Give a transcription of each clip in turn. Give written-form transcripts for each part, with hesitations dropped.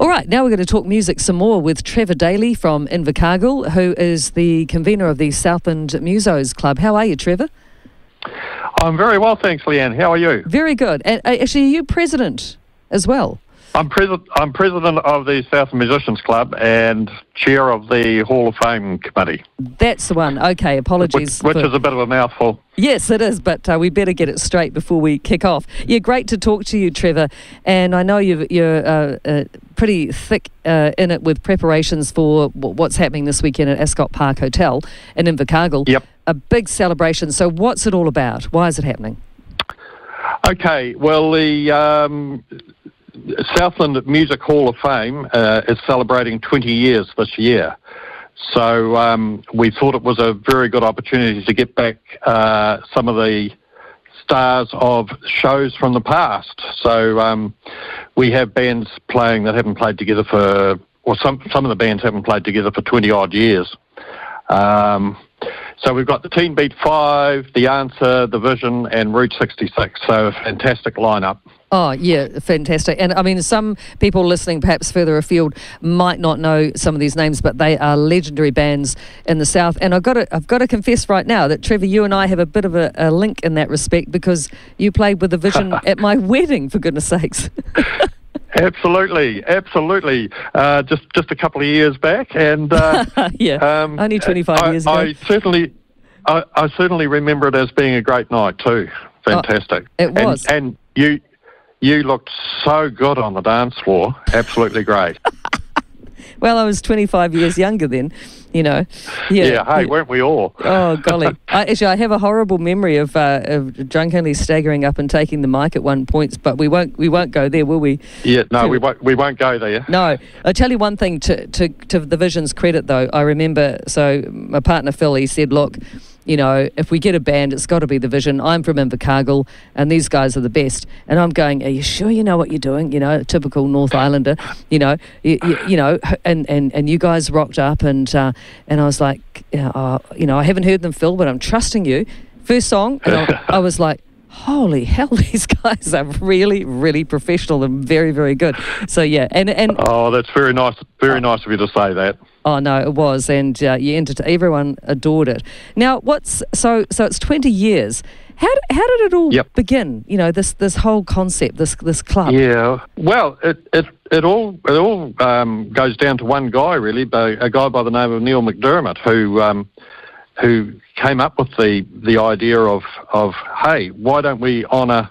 All right, now we're going to talk music some more with Trevor Daly from Invercargill, who is the convener of the Southland Musos Club. How are you, Trevor? I'm very well, thanks, Leanne. How are you? Very good. And actually, are you president as well? I'm president of the Southland Musicians Club and chair of the Hall of Fame committee. That's the one. Okay, apologies. Which is a bit of a mouthful. Yes, it is, but we better get it straight before we kick off. Yeah, great to talk to you, Trevor. And I know you're pretty thick in it with preparations for what's happening this weekend at Ascot Park Hotel in Invercargill. Yep. A big celebration. So what's it all about? Why is it happening? Okay, well, the Southland Music Hall of Fame is celebrating 20 years this year. So we thought it was a very good opportunity to get back some of the stars of shows from the past. So we have bands playing that haven't played together for, or some of the bands haven't played together for 20-odd years. So we've got the Teen Beat 5, The Answer, The Vision and Route 66. So a fantastic lineup. Oh, yeah, fantastic. And, I mean, some people listening perhaps further afield might not know some of these names, but they are legendary bands in the South. And I've got to confess right now that, Trevor, you and I have a bit of a link in that respect because you played with The Vision at my wedding, for goodness sakes. Absolutely, absolutely. Just a couple of years back. And yeah, only 25 years ago. I certainly remember it as being a great night too. Fantastic. Oh, it was. And you looked so good on the dance floor. Absolutely great. Well, I was 25 years younger then, you know. Yeah, hey, weren't we all? Oh, golly. Actually, I have a horrible memory of drunkenly staggering up and taking the mic at one point, but we won't go there, will we? Yeah, no, we won't go there. No. I'll tell you one thing, to the Vision's credit, though. I remember, so my partner Phil, he said, look, you know, if we get a band, it's got to be The Vision. I'm from Invercargill, and these guys are the best. And I'm going, are you sure you know what you're doing? You know, typical North Islander, you know. And you guys rocked up, and I was like, you know, I haven't heard them, Phil, but I'm trusting you. First song, and I was like, holy hell, these guys are really, really professional and very, very good. So, yeah. And oh, that's very nice. Very nice of you to say that. Oh, no, it was, and everyone adored it. Now, so it's 20 years. How did it all begin, you know, this whole concept, this club? Yeah, well, it all goes down to one guy, really, a guy by the name of Neil McDermott, who came up with the idea of, hey, why don't we honour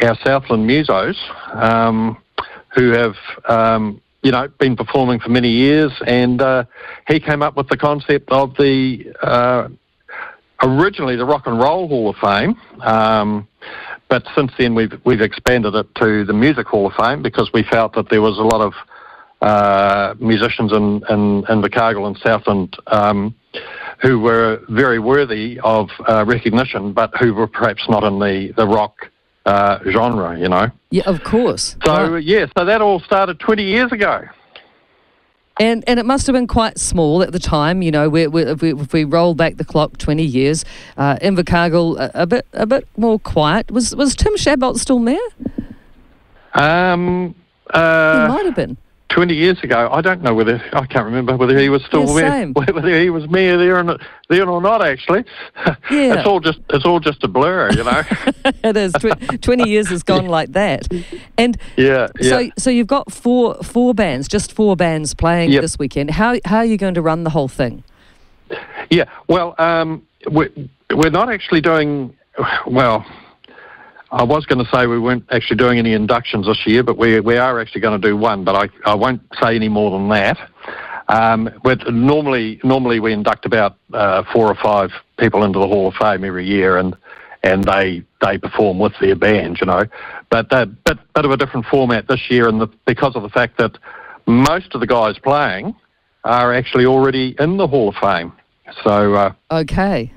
our Southland Musos who have... you know, been performing for many years, and he came up with the concept of originally the Rock and Roll Hall of Fame, but since then we've expanded it to the Music Hall of Fame because we felt that there was a lot of musicians in Invercargill and Southland who were very worthy of recognition, but who were perhaps not in the rock genre, you know. Yeah, of course. So, so that all started 20 years ago. And it must have been quite small at the time, you know, if we roll back the clock 20 years, Invercargill a bit more quiet. Was Tim Shadbolt still mayor? He might have been. 20 years ago, I don't know whether, I can't remember whether he was still mayor, whether he was mayor there or not, actually. Yeah. It's all just a blur, you know. It is. 20 years has gone like that. And so you've got four bands, just four bands playing this weekend. How are you going to run the whole thing? Yeah, well, we're not actually doing, well... I was going to say we weren't actually doing any inductions this year, but we are actually going to do one, but I won't say any more than that. But normally we induct about 4 or 5 people into the Hall of Fame every year, and they perform with their band, you know. But a bit of a different format this year, and because of the fact that most of the guys playing are actually already in the Hall of Fame. So okay.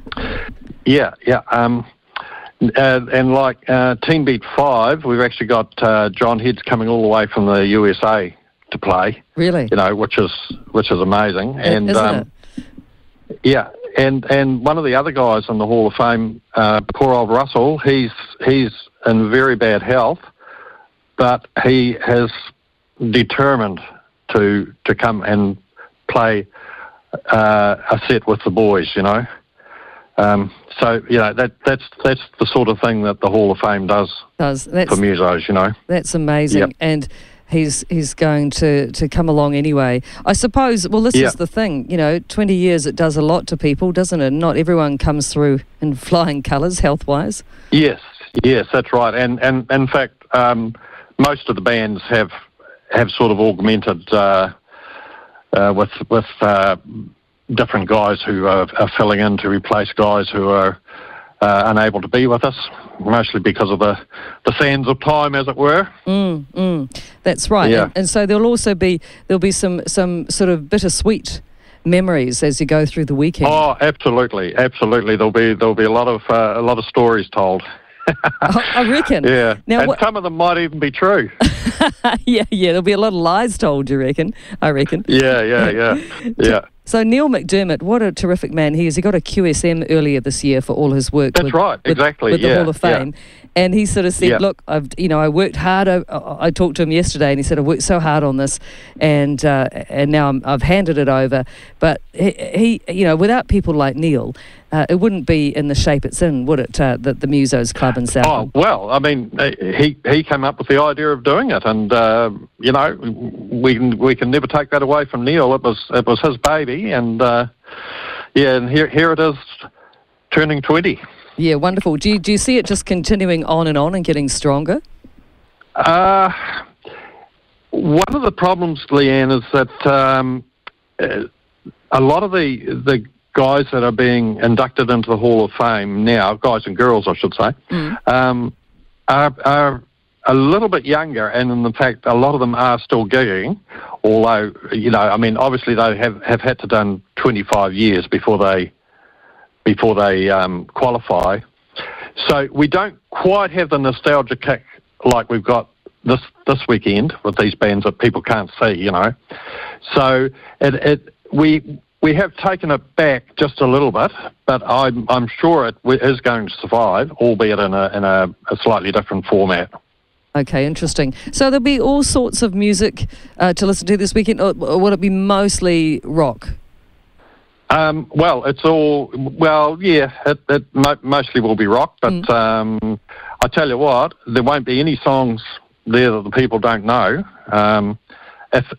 Yeah. And like Teen Beat 5, we've actually got John Hedges coming all the way from the USA to play. Really? You know, which is amazing. And isn't it? Yeah, and one of the other guys in the Hall of Fame, poor old Russell, he's in very bad health, but he has determined to come and play a set with the boys, you know. So, you know, that's the sort of thing that the Hall of Fame does for musos, you know. That's amazing. Yep. And he's going to come along anyway. I suppose, well, this is the thing, you know, 20 years, it does a lot to people, doesn't it? Not everyone comes through in flying colours health-wise. Yes, that's right. And in fact, most of the bands have sort of augmented with different guys who are filling in to replace guys who are unable to be with us, mostly because of the sands of time, as it were. That's right. Yeah. And so there'll be some sort of bittersweet memories as you go through the weekend. Oh, absolutely. There'll be a lot of stories told. I reckon. Yeah. Now, and some of them might even be true. Yeah. There'll be a lot of lies told, you reckon? I reckon. Yeah. So Neil McDermott, what a terrific man he is. He got a QSM earlier this year for all his work. That's right, exactly. With the Hall of Fame. Yeah. And he sort of said, look, I worked hard. I talked to him yesterday and he said, I worked so hard on this and now I've handed it over. But he without people like Neil, it wouldn't be in the shape it's in, would it, the Musos Club in Southland? Oh, well, I mean, he came up with the idea of doing it and, we can never take that away from Neil. It was his baby. And and here it is, turning 20. Yeah, wonderful. Do you see it just continuing on and getting stronger? One of the problems, Leanne, is that a lot of the guys that are being inducted into the Hall of Fame now, guys and girls, I should say, are a little bit younger, and in fact, a lot of them are still gigging. Although, you know, I mean, obviously they have had to done 25 years before they qualify. So we don't quite have the nostalgia kick like we've got this weekend with these bands that people can't see, you know. So we have taken it back just a little bit, but I'm sure it is going to survive, albeit in a slightly different format. Okay, interesting. So there'll be all sorts of music to listen to this weekend, or will it be mostly rock? It mostly will be rock, but I tell you what, there won't be any songs there that the people don't know.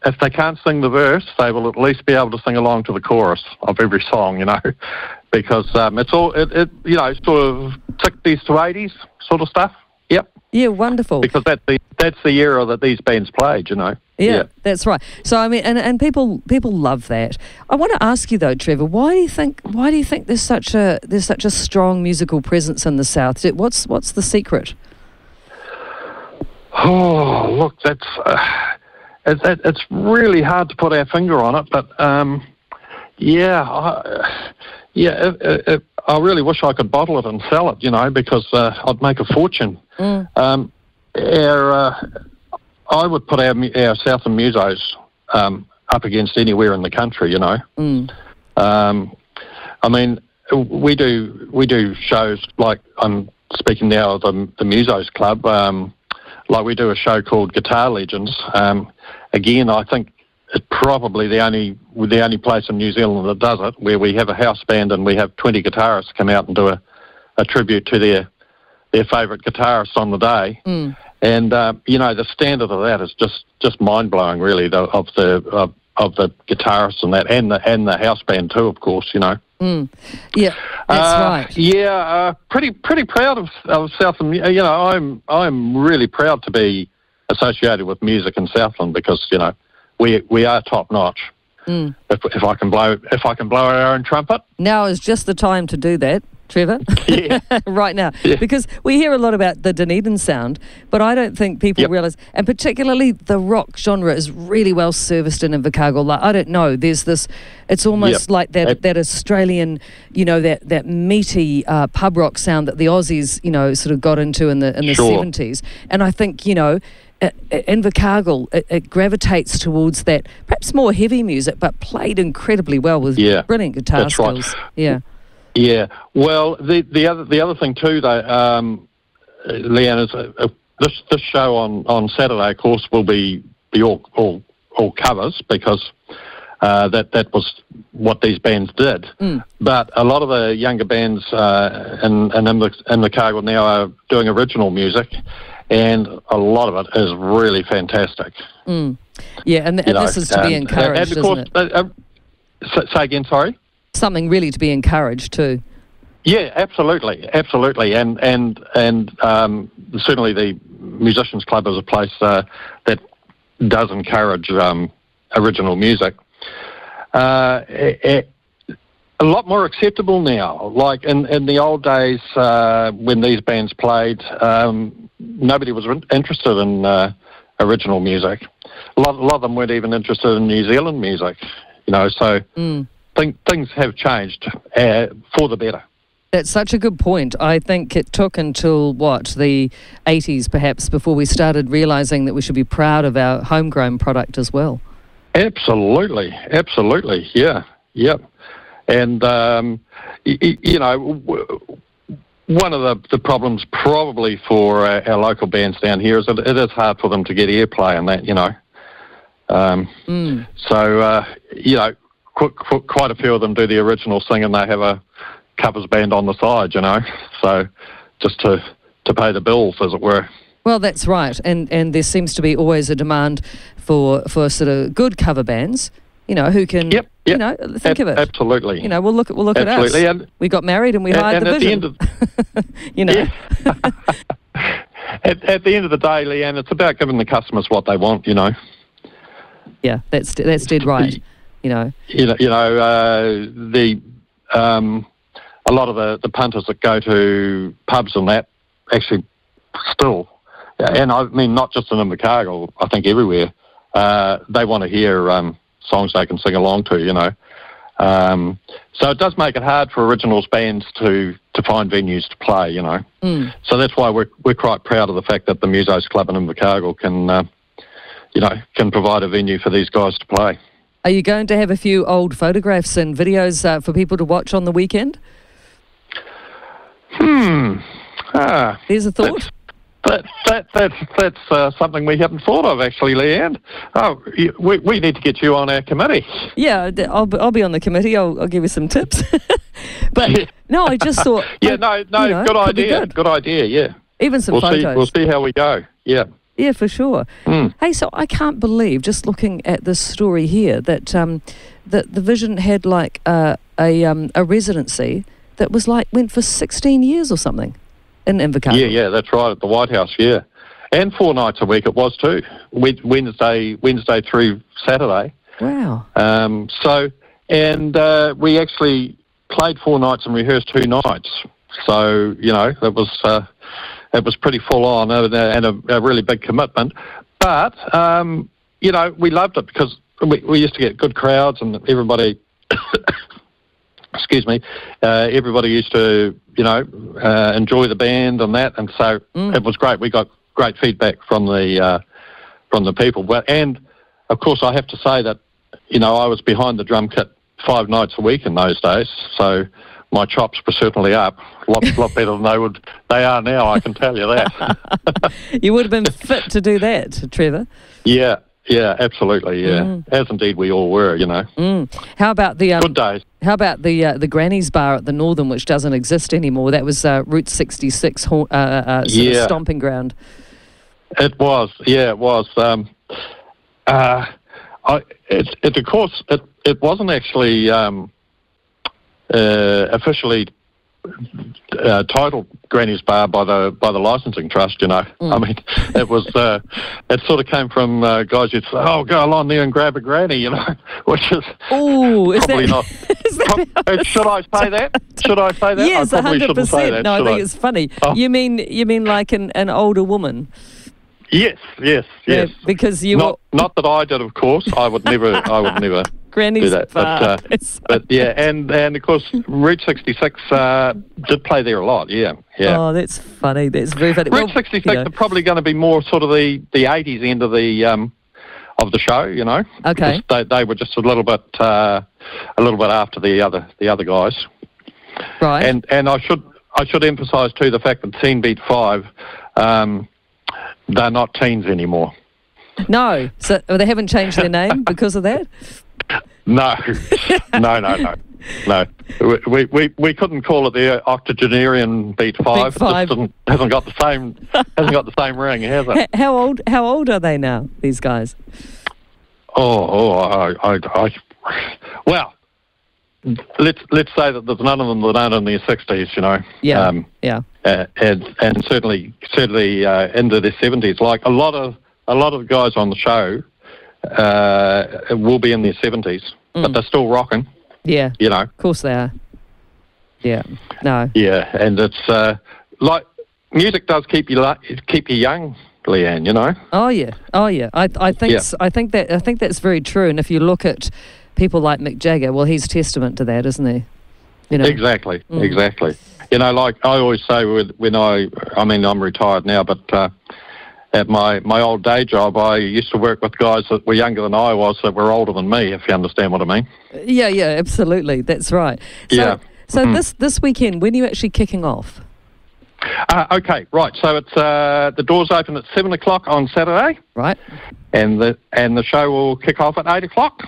If they can't sing the verse, they will at least be able to sing along to the chorus of every song, you know, because it's all, sort of 60s to 80s sort of stuff. Yep. Yeah, wonderful. Because that's the era that these bands played, you know. Yeah, that's right. So I mean, and people love that. I want to ask you though, Trevor, why do you think there's such a strong musical presence in the South? What's the secret? Oh, look, that's it's really hard to put our finger on it, but I really wish I could bottle it and sell it, you know, because I'd make a fortune. I would put our Southland musos up against anywhere in the country, you know. I mean, we do shows like, I'm speaking now of the Musos Club, like we do a show called Guitar Legends. Again, I think it's probably the only place in New Zealand that does it, where we have a house band and we have 20 guitarists come out and do a tribute to their favourite guitarists on the day. And the standard of that is just mind blowing, really, of the guitarists and that, and the house band too, of course, you know. Yeah, that's right. Yeah, pretty proud of Southland. You know, I'm really proud to be associated with music in Southland because, you know, we are top notch. If I can blow our own trumpet, now is just the time to do that, Trevor. Yeah. Right now. Yeah. Because we hear a lot about the Dunedin sound, but I don't think people realise, and particularly the rock genre is really well serviced in Invercargill. Like, I don't know, there's this, it's almost like that Australian, you know, that meaty pub rock sound that the Aussies, you know, sort of got into in the 70s. And I think, you know, Invercargill, it gravitates towards that, perhaps more heavy music, but played incredibly well with brilliant guitar skills. Right. Yeah. Yeah, well, the other thing too, though, Leanne, is this show on Saturday, of course, will be be all covers, because that was what these bands did. Mm. But a lot of the younger bands in Invercargill now are doing original music, and a lot of it is really fantastic. Mm. Yeah, and this is to be encouraged, and of course, isn't it? Say again, sorry? Something really to be encouraged too. Yeah, absolutely, and certainly the Musicians Club is a place that does encourage original music. A lot more acceptable now. Like in the old days when these bands played, nobody was interested in original music. A lot of them weren't even interested in New Zealand music, you know. So things have changed for the better. That's such a good point. I think it took until, what, the 80s perhaps, before we started realising that we should be proud of our homegrown product as well. Absolutely, yeah. And, you know, one of the problems probably for our local bands down here is that it is hard for them to get airplay and that, you know. So, you know, quite a few of them do the original thing and they have a covers band on the side, you know, so just to pay the bills, as it were. Well, that's right, and there seems to be always a demand for sort of good cover bands, you know, who can, you know, think of it. Absolutely. You know, we'll look absolutely. At us. And we got married and we hired the Vision. You know. Yeah. at the end of the day, Leanne, it's about giving the customers what they want, you know. Yeah, that's dead right, you know. You know a lot of the punters that go to pubs and that actually still, and I mean not just in Invercargill, I think everywhere, they want to hear songs they can sing along to, you know. So it does make it hard for originals bands to find venues to play, you know. Mm. So that's why we're quite proud of the fact that the Musos Club in Invercargill can provide a venue for these guys to play. Are you going to have a few old photographs and videos for people to watch on the weekend? There's a thought. That's something we haven't thought of, actually, Leanne. Oh, we need to get you on our committee. Yeah, I'll be on the committee. I'll give you some tips. But no, I just thought. Good idea. Good idea. Yeah. Even some photos. We'll see how we go. Yeah. Yeah, for sure. Mm. Hey, so I can't believe, just looking at this story here, that the Vision had like a residency that was like went for 16 years or something in Invercargill. Yeah, that's right, at the White House. Yeah, and 4 nights a week it was too. Wednesday through Saturday. Wow. So we actually played 4 nights and rehearsed 2 nights. So you know that was. It was pretty full on and a really big commitment, but you know, we loved it because we used to get good crowds and everybody excuse me, everybody used to, you know, enjoy the band and that, and so it was great. We got great feedback from the people, and of course I have to say that, you know, I was behind the drum kit 5 nights a week in those days, so my chops were certainly up, a lot better than they are now, I can tell you that. You would have been fit to do that, Trevor. Yeah, absolutely, yeah. Mm. As indeed we all were, you know. Mm. How about the good days? How about the Granny's bar at the Northern, which doesn't exist anymore? That was Route 66 sort of stomping ground. It was, yeah, it was. It of course it wasn't actually. Officially titled Granny's Bar by the licensing trust, you know. I mean, it was it sort of came from guys who'd say, "Oh, go along there and grab a granny," you know, which is should I say that? Should I say that? Yes, 100%. No, I think it's funny. Oh. You mean like an older woman? Yes. Yeah, because you not that I did, of course. I would never. Granny's Bar. But yeah, and of course, Route 66 did play there a lot, yeah. Oh, that's funny. That's very funny. Route 66 are probably going to be more sort of the 80s end of the show, you know. Okay. They were just a little bit after the other guys. Right. And I should emphasise too the fact that Teen Beat 5, they're not teens anymore. No. So they haven't changed their name because of that? No. No. We couldn't call it the octogenarian Beat 5. Beat 5. It hasn't got the same ring, has it? How old are they now, these guys? Well, let's say that there's none of them that aren't in their 60s, you know. Yeah. And certainly into their 70s. Like a lot of guys on the show will be in their 70s, but they're still rocking. Yeah. You know. Of course they are. Yeah. No. Yeah, and it's like music does keep you young, Leanne, you know. Oh yeah. I think that's very true. And if you look at people like Mick Jagger, well, he's testament to that, isn't he? You know. Exactly. You know, like I always say, when I'm retired now, but at my old day job, I used to work with guys that were younger than I was, that were older than me, if you understand what I mean. Yeah, absolutely. That's right. So, yeah. So this weekend, when are you actually kicking off? Okay, right. So it's the doors open at 7 o'clock on Saturday. Right. And the show will kick off at 8 o'clock,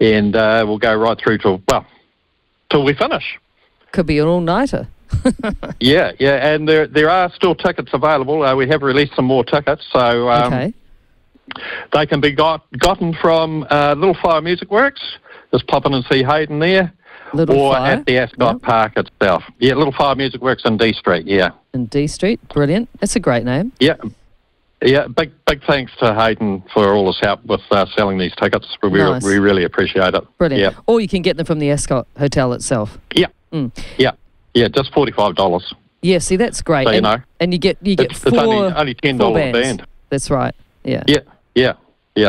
and we'll go right through till we finish. Could be an all-nighter. Yeah, and there are still tickets available. We have released some more tickets, so they can be gotten from Little Fire Music Works. Just pop in and see Hayden there. At the Ascot Park itself. Yeah, Little Fire Music Works in D Street, yeah. In D Street, brilliant. That's a great name. Yeah, big thanks to Hayden for all his help with selling these tickets. We really appreciate it. Brilliant. Yeah. Or you can get them from the Ascot Hotel itself. Yeah. Mm. Yeah, just $45. Yeah, see, that's great. So, and, you know, and you get it's only $10 a band. That's right. Yeah. Yeah.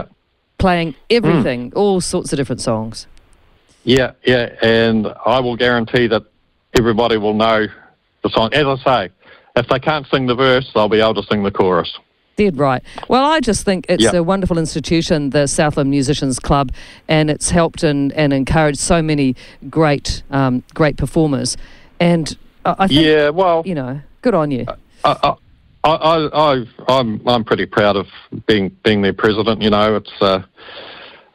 Playing everything, all sorts of different songs. Yeah, and I will guarantee that everybody will know the song. As I say, if they can't sing the verse, they'll be able to sing the chorus. Dead right. Well, I just think it's a wonderful institution, the Southland Musicians Club, and it's helped and encouraged so many great performers. And I think, you know, good on you. I'm pretty proud of being their president. You know, it's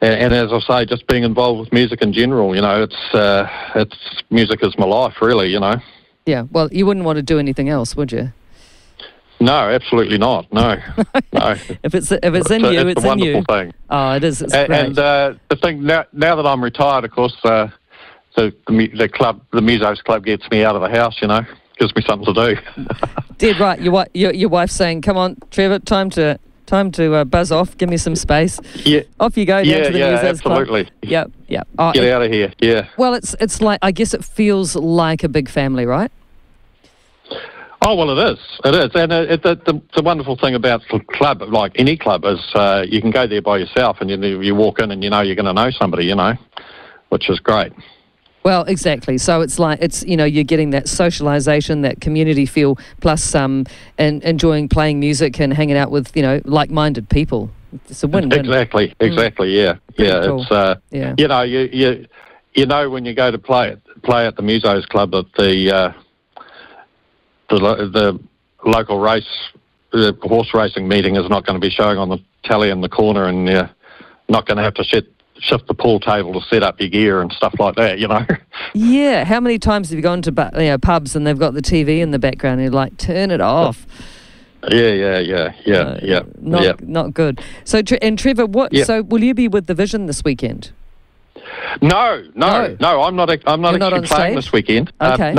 and as I say, just being involved with music in general. You know, it's music is my life, really. You know. Yeah. Well, you wouldn't want to do anything else, would you? No, absolutely not. No. If it's in you, it's in you. It's a wonderful thing. Oh, it is. It's great. And the thing now that I'm retired, of course, the Musos Club gets me out of the house. You know, gives me something to do. Dead right. Your wife's saying, "Come on, Trevor, time to buzz off. Give me some space." Yeah. Off you go. Down to the Musos Club. Absolutely. Yep. Oh, get out of here. Yeah. Well, it's like, I guess it feels like a big family, right? Oh, well, it is, and the wonderful thing about the club, like any club, is you can go there by yourself, and you walk in, and you know you're going to know somebody, you know, which is great. Well, exactly. So it's like you're getting that socialisation, that community feel, plus and enjoying playing music and hanging out with like-minded people. It's a win-win. Exactly. Yeah. Cool. It's you know when you go to play at the Musos Club that the local horse racing meeting is not going to be showing on the telly in the corner, and you're not going to have to shift the pool table to set up your gear and stuff like that, you know. Yeah, how many times have you gone to pubs and they've got the TV in the background and you're like, turn it off. Yeah. Not good. So, and Trevor, so will you be with The Vision this weekend? No, I'm not actually playing this weekend. Okay.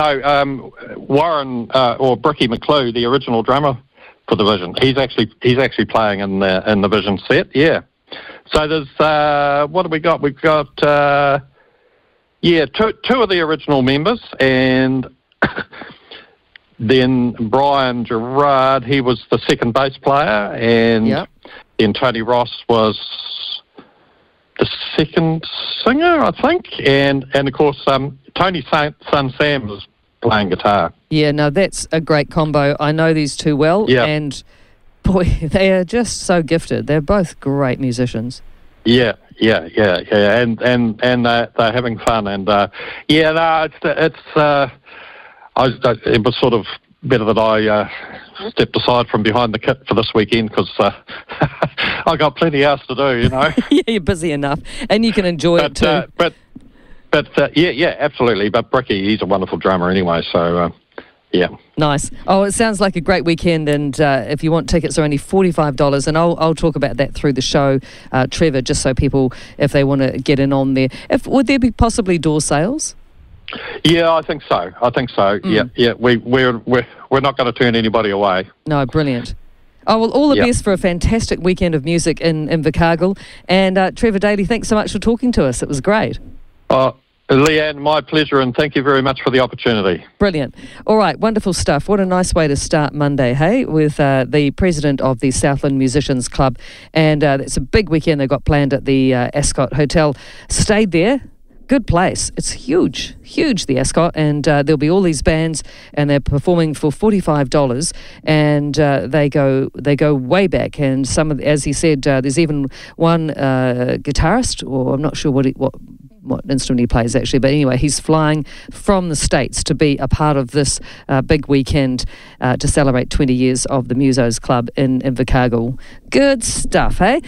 Warren or Brookie McClew, the original drummer for The Vision, he's actually playing in the Vision set. Yeah. So there's what have we got? We've got two of the original members, and then Brian Gerard, he was the second bass player, and then Tony Ross was the second singer, I think, and of course Tony's son Sam was playing guitar. Yeah, no, that's a great combo. I know these two well, and boy, they are just so gifted. They're both great musicians. Yeah, and they're having fun, and it was sort of better that I stepped aside from behind the kit for this weekend, because I got plenty else to do, you know. Yeah, you're busy enough, and you can enjoy it too. Yeah, absolutely. But Brookie, he's a wonderful drummer anyway, so yeah. Nice. Oh, it sounds like a great weekend, and if you want tickets, they're only $45, and I'll talk about that through the show, Trevor, just so people, if they want to get in on there. Would there be possibly door sales? Yeah, I think so. Mm. Yeah. We're not going to turn anybody away. No, brilliant. Oh, well, all the best for a fantastic weekend of music in Invercargill. And Trevor Daly, thanks so much for talking to us. It was great. Leanne, my pleasure, and thank you very much for the opportunity. Brilliant. All right, wonderful stuff. What a nice way to start Monday, hey, with the president of the Southland Musicians Club. And it's a big weekend they've got planned at the Ascot Hotel. Stayed there. Good place. It's huge, the Ascot, and there'll be all these bands, and they're performing for $45, and they go way back. And some of, as he said, there's even one guitarist, or I'm not sure what instrument he plays actually, but anyway, he's flying from the States to be a part of this big weekend to celebrate 20 years of the Musos Club in Invercargill. Good stuff, hey?